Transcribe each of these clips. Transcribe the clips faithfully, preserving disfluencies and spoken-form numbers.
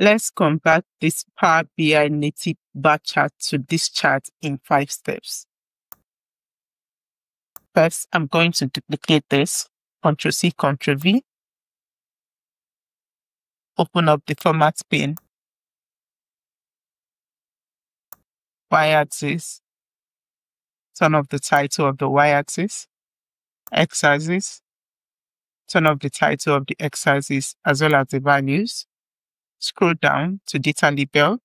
Let's convert this Power B I native bar chart to this chart in five steps. First, I'm going to duplicate this, Control C, Control V. Open up the format pane. Y-axis. Turn off the title of the Y-axis. X-axis. Turn off the title of the X-axis as well as the values. Scroll down to data label.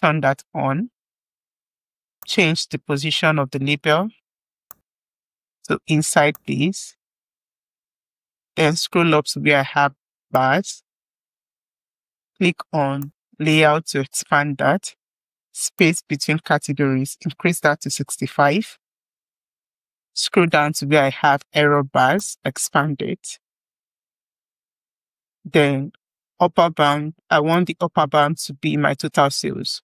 Turn that on. Change the position of the label to inside this. Then scroll up to where I have bars. Click on layout to expand that. Space between categories, increase that to sixty-five. Scroll down to where I have error bars, expand it. Then upper bound, I want the upper bound to be my total sales.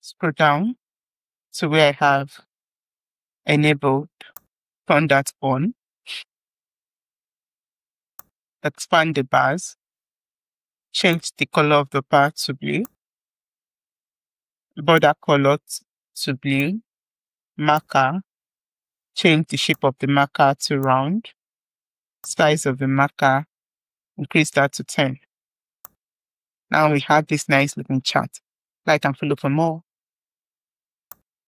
Scroll down to where I have enabled, turn that on. Expand the bars, change the color of the bar to blue, border color to blue, marker, change the shape of the marker to round, size of the marker, increase that to ten. Now we have this nice looking chart. Like and follow for more.